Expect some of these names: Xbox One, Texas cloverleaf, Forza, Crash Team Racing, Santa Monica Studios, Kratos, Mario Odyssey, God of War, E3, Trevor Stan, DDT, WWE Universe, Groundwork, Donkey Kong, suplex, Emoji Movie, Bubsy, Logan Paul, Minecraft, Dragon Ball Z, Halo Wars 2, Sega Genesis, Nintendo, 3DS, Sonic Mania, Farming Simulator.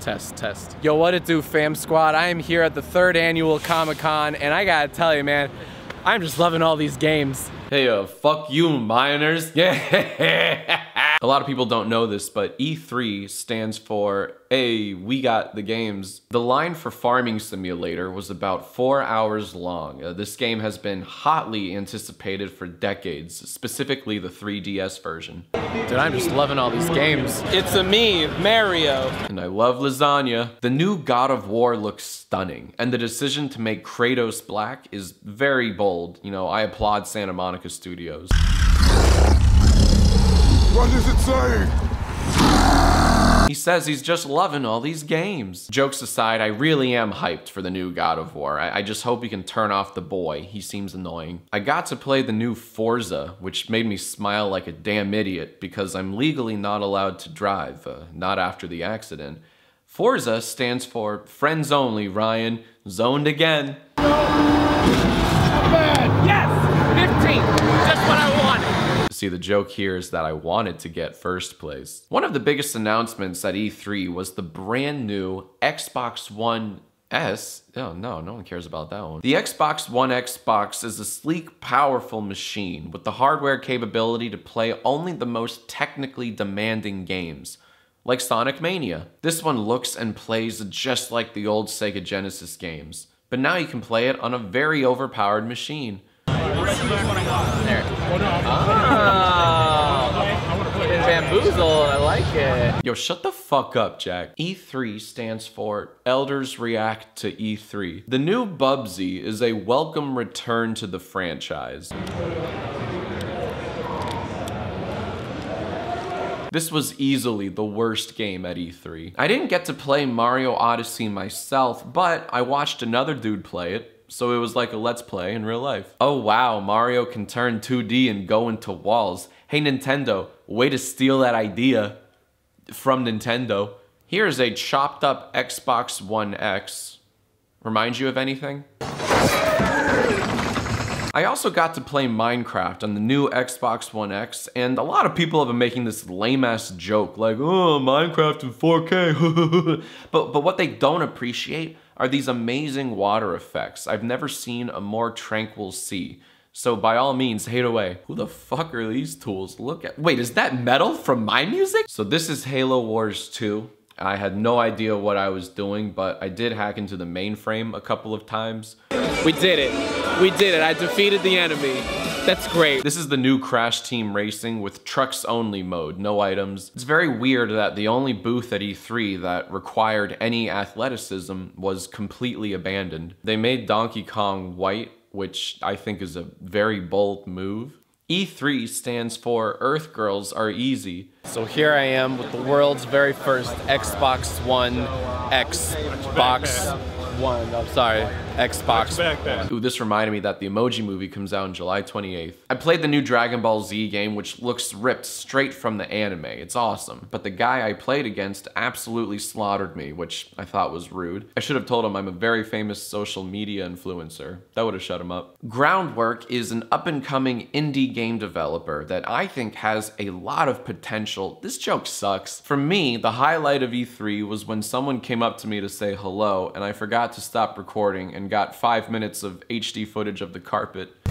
Test. Yo, what it do, fam squad? I am here at the 3rd annual Comic-Con, and I gotta tell you, man, I'm just loving all these games. Hey, fuck you, miners. Yeah. A lot of people don't know this, but E3 stands for, hey, we got the games. The line for Farming Simulator was about 4 hours long. This game has been hotly anticipated for decades, specifically the 3DS version. Dude, I'm just loving all these games. It's-a me, Mario. And I love lasagna. The new God of War looks stunning, and the decision to make Kratos black is very bold. You know, I applaud Santa Monica Studios. What does it say? He says he's just loving all these games. Jokes aside, I really am hyped for the new God of War. I just hope he can turn off the boy. He seems annoying. I got to play the new Forza, which made me smile like a damn idiot because I'm legally not allowed to drive, not after the accident. Forza stands for Friends Only, Ryan. Zoned again. No. Not bad. Yes! 15! Just what I want! See, the joke here is that I wanted to get first place. One of the biggest announcements at E3 was the brand new Xbox One S. Oh no, no one cares about that one. The Xbox One Xbox is a sleek, powerful machine with the hardware capability to play only the most technically demanding games, like Sonic Mania. This one looks and plays just like the old Sega Genesis games, but now you can play it on a very overpowered machine. There. Oh, bamboozled, I like it. Yo, shut the fuck up, Jack. E3 stands for Elders React to E3. The new Bubsy is a welcome return to the franchise. This was easily the worst game at E3. I didn't get to play Mario Odyssey myself, but I watched another dude play it. So it was like a let's play in real life. Oh wow, Mario can turn 2D and go into walls. Hey Nintendo, way to steal that idea from Nintendo. Here's a chopped up Xbox One X. Remind you of anything? I also got to play Minecraft on the new Xbox One X, and a lot of people have been making this lame-ass joke like, oh, Minecraft in 4K. But what they don't appreciate are these amazing water effects. I've never seen a more tranquil sea. So by all means, hate away. Who the fuck are these tools? Look at, wait, is that metal from my music? So this is Halo Wars 2. I had no idea what I was doing, but I did hack into the mainframe a couple of times. We did it. We did it. I defeated the enemy. That's great. This is the new Crash Team Racing with trucks only mode, no items. It's very weird that the only booth at E3 that required any athleticism was completely abandoned. They made Donkey Kong white, which I think is a very bold move. E3 stands for Earth Girls Are Easy. So here I am with the world's very first Xbox One Xbox One. Ooh, this reminded me that the Emoji Movie comes out on July 28th. I played the new Dragon Ball Z game, which looks ripped straight from the anime. It's awesome. But the guy I played against absolutely slaughtered me, which I thought was rude. I should have told him I'm a very famous social media influencer. That would have shut him up. Groundwork is an up-and-coming indie game developer that I think has a lot of potential. This joke sucks. For me, the highlight of E3 was when someone came up to me to say hello, and I forgot to stop recording and got 5 minutes of HD footage of the carpet.